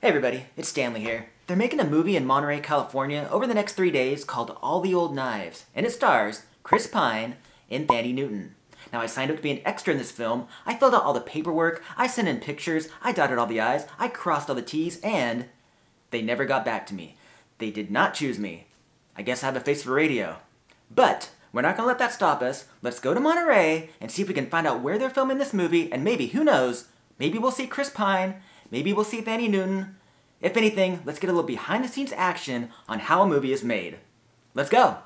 Hey everybody, it's Stanley here. They're making a movie in Monterey, California over the next 3 days called All the Old Knives, and it stars Chris Pine and Thandie Newton. Now I signed up to be an extra in this film, I filled out all the paperwork, I sent in pictures, I dotted all the I's, I crossed all the T's, and they never got back to me. They did not choose me. I guess I have a face for radio. But we're not gonna let that stop us. Let's go to Monterey and see if we can find out where they're filming this movie, and maybe, who knows, maybe we'll see Chris Pine. Maybe we'll see Thandie Newton. If anything, let's get a little behind-the-scenes action on how a movie is made. Let's go!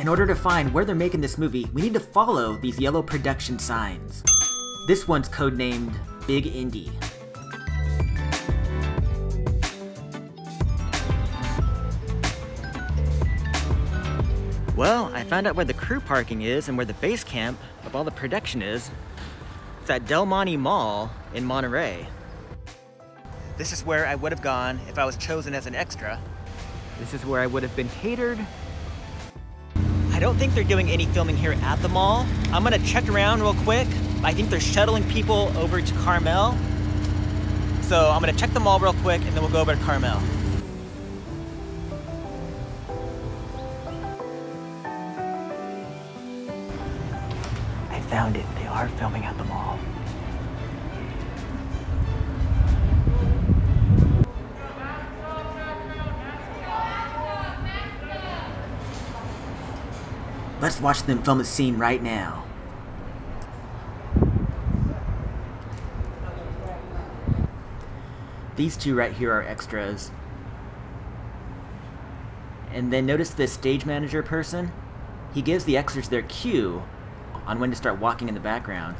In order to find where they're making this movie, we need to follow these yellow production signs. This one's codenamed Big Indie. Well, I found out where the crew parking is and where the base camp of all the production is. It's at Del Monte Mall in Monterey. This is where I would have gone if I was chosen as an extra. This is where I would have been catered. I don't think they're doing any filming here at the mall. I'm gonna check around real quick. I think they're shuttling people over to Carmel. So I'm gonna check the mall real quick and then we'll go over to Carmel. I found it, they are filming at the mall. Let's watch them film a scene right now. These two right here are extras. And then notice this stage manager person. He gives the extras their cue on when to start walking in the background.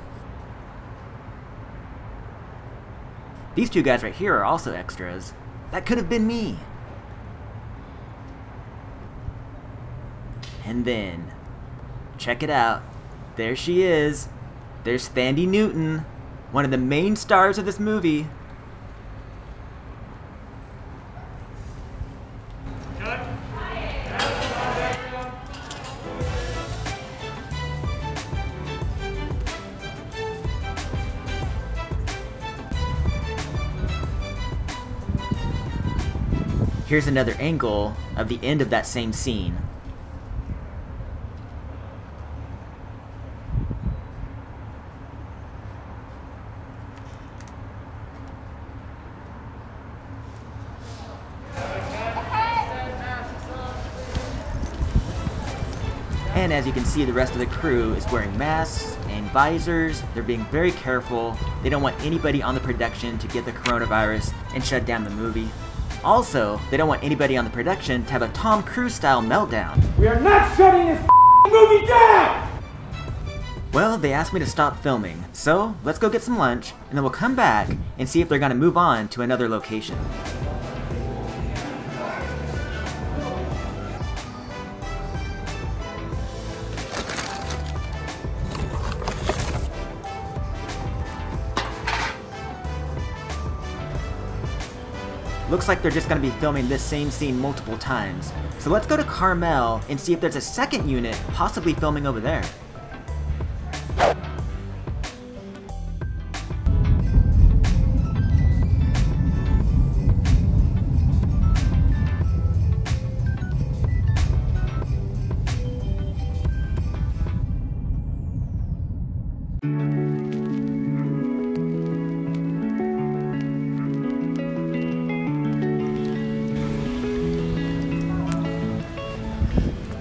These two guys right here are also extras. That could have been me. And then, check it out. There she is. There's Thandie Newton, one of the main stars of this movie. Here's another angle of the end of that same scene. And as you can see, the rest of the crew is wearing masks and visors. They're being very careful. They don't want anybody on the production to get the coronavirus and shut down the movie. Also, they don't want anybody on the production to have a Tom Cruise style meltdown. We are not shutting this movie down! Well, they asked me to stop filming, so let's go get some lunch and then we'll come back and see if they're gonna move on to another location. Looks like they're just gonna be filming this same scene multiple times. So let's go to Carmel and see if there's a second unit possibly filming over there.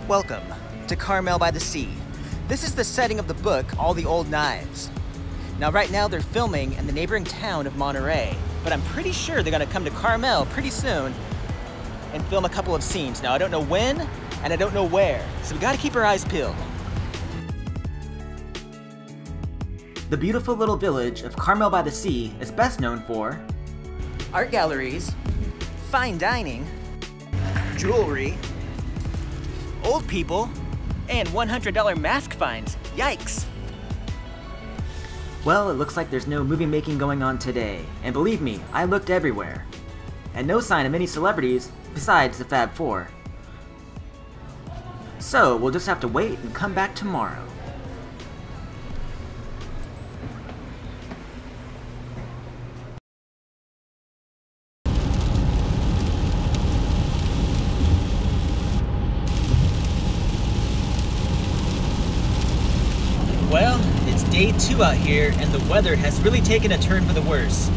Welcome to Carmel by the Sea. This is the setting of the book, All the Old Knives. Now right now they're filming in the neighboring town of Monterey, but I'm pretty sure they're gonna come to Carmel pretty soon and film a couple of scenes. Now I don't know when and I don't know where, so we gotta keep our eyes peeled. The beautiful little village of Carmel by the Sea is best known for art galleries, fine dining, jewelry, old people, and $100 mask fines. Yikes! Well, it looks like there's no movie making going on today, and believe me, I looked everywhere. And no sign of any celebrities besides the Fab Four. So we'll just have to wait and come back tomorrow. Well, it's day two out here and the weather has really taken a turn for the worse.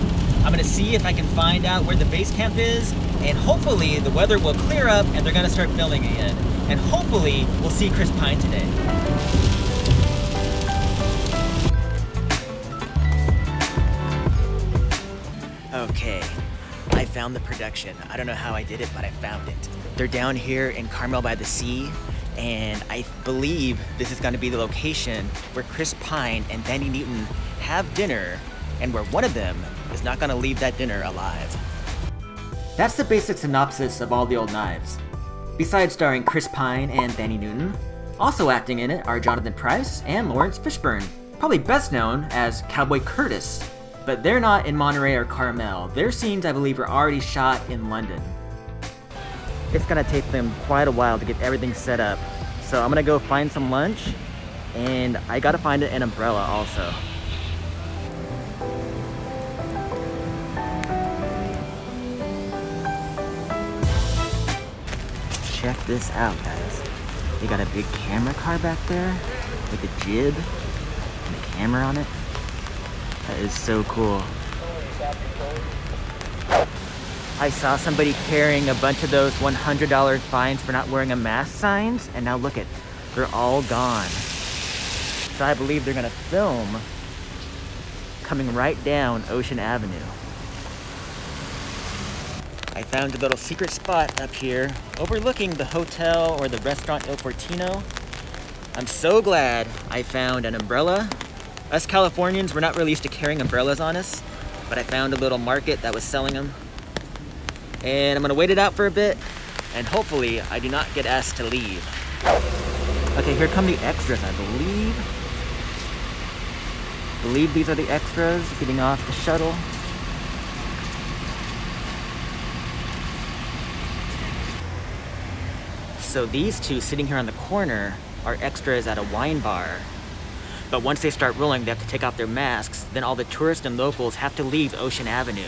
I'm gonna see if I can find out where the base camp is, and hopefully the weather will clear up and they're gonna start filming again. And hopefully we'll see Chris Pine today. Okay, I found the production. I don't know how I did it, but I found it. They're down here in Carmel by the Sea, and I believe this is gonna be the location where Chris Pine and Thandie Newton have dinner, and where one of them is not gonna leave that dinner alive. That's the basic synopsis of All the Old Knives. Besides starring Chris Pine and Thandie Newton, also acting in it are Jonathan Pryce and Lawrence Fishburne, probably best known as Cowboy Curtis. But they're not in Monterey or Carmel. Their scenes, I believe, are already shot in London. It's gonna take them quite a while to get everything set up. So I'm gonna go find some lunch, and I gotta find an umbrella also. Check this out, guys. They got a big camera car back there with a jib and a camera on it. That is so cool. I saw somebody carrying a bunch of those $100 fines for not wearing a mask signs, and now look at, they're all gone. So I believe they're gonna film coming right down Ocean Avenue. I found a little secret spot up here overlooking the hotel or the restaurant Il Fortino. I'm so glad I found an umbrella. Us Californians, we're not really used to carrying umbrellas on us, but I found a little market that was selling them. And I'm gonna wait it out for a bit, and hopefully I do not get asked to leave. Okay, here come the extras, I believe. I believe these are the extras getting off the shuttle. So these two sitting here on the corner are extras at a wine bar. But once they start rolling, they have to take off their masks. Then all the tourists and locals have to leave Ocean Avenue.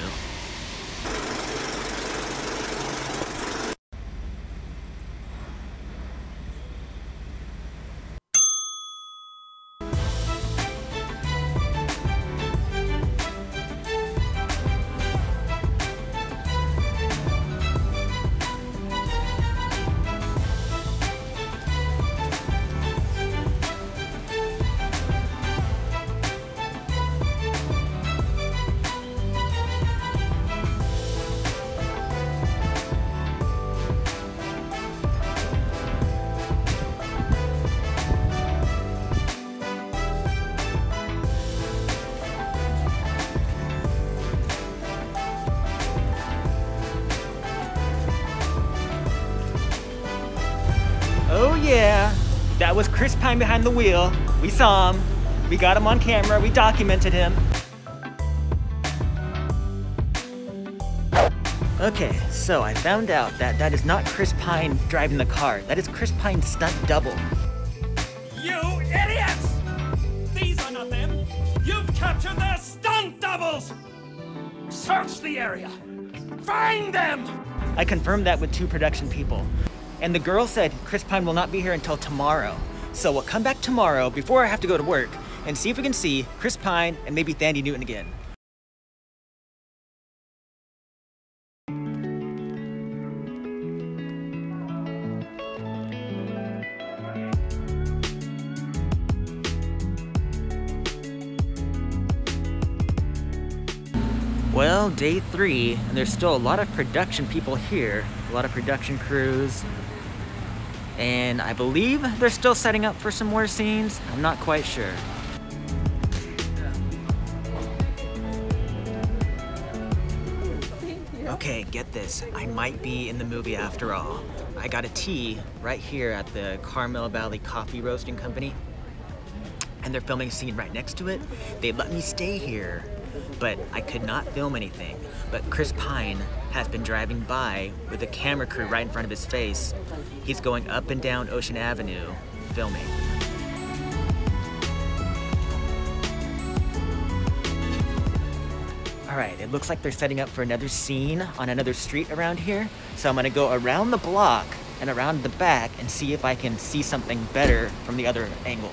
Oh yeah, that was Chris Pine behind the wheel. We saw him, we got him on camera, we documented him. Okay, so I found out that that is not Chris Pine driving the car. That is Chris Pine's stunt double. You idiots! These are not them. You've captured their stunt doubles! Search the area, find them! I confirmed that with two production people. And the girl said Chris Pine will not be here until tomorrow. So we'll come back tomorrow before I have to go to work and see if we can see Chris Pine and maybe Thandie Newton again. Well, day three, and there's still a lot of production people here, a lot of production crews. And I believe they're still setting up for some more scenes. I'm not quite sure. Okay, get this. I might be in the movie after all. I got a tea right here at the Carmel Valley Coffee Roasting Company, and they're filming a scene right next to it. They let me stay here, but I could not film anything. But Chris Pine has been driving by with a camera crew right in front of his face. He's going up and down Ocean Avenue filming. All right, it looks like they're setting up for another scene on another street around here. So I'm gonna go around the block and around the back and see if I can see something better from the other angle.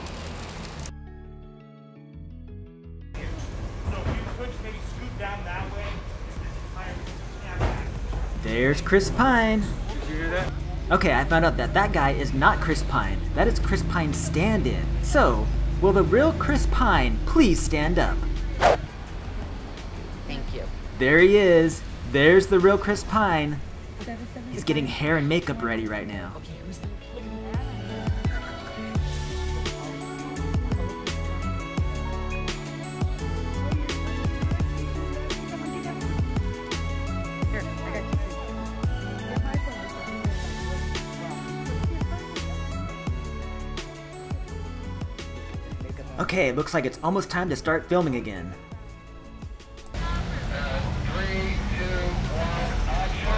There's Chris Pine. Did you hear that? Okay, I found out that that guy is not Chris Pine. That is Chris Pine's stand-in. So, will the real Chris Pine please stand up? Thank you. There he is. There's the real Chris Pine. He's getting hair and makeup ready right now. Okay, looks like it's almost time to start filming again. 3, 2, 1, action.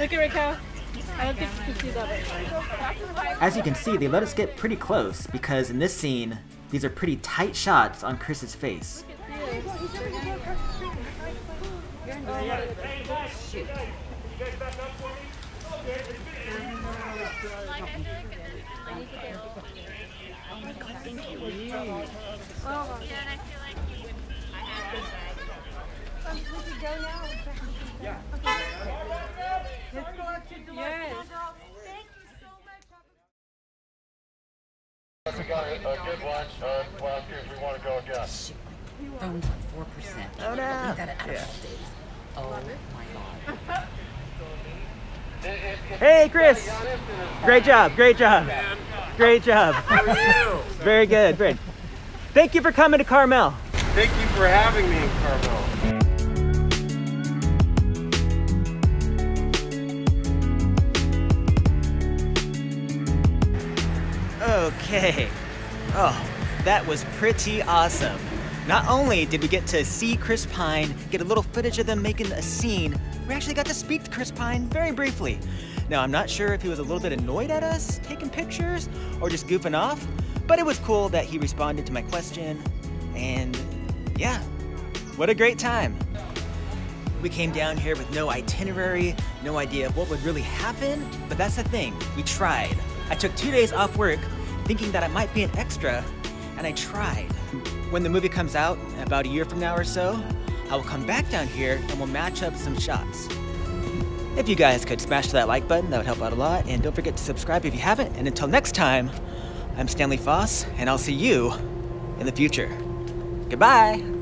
Look at Raquel. I don't think you can see that right now. As you can see, they let us get pretty close because in this scene, these are pretty tight shots on Chris's face. Yes. Thank you so much. We got a good one. Last year, we want to go again. Shoot. Phone's on 4%. Oh, no. We got it out of all days. Oh, my God. Hey, Chris. Great job. Great job. Great job. How are you? Very good. Great. Thank you for coming to Carmel. Thank you for having me in Carmel. Okay, oh, that was pretty awesome. Not only did we get to see Chris Pine, get a little footage of them making a scene, we actually got to speak to Chris Pine very briefly. Now, I'm not sure if he was a little bit annoyed at us taking pictures or just goofing off, but it was cool that he responded to my question, and yeah, what a great time. We came down here with no itinerary, no idea of what would really happen, but that's the thing, we tried. I took 2 days off work thinking that I might be an extra, and I tried. When the movie comes out, about a year from now or so, I will come back down here and we'll match up some shots. If you guys could smash that like button, that would help out a lot, and don't forget to subscribe if you haven't, and until next time, I'm Stanley Foss, and I'll see you in the future. Goodbye!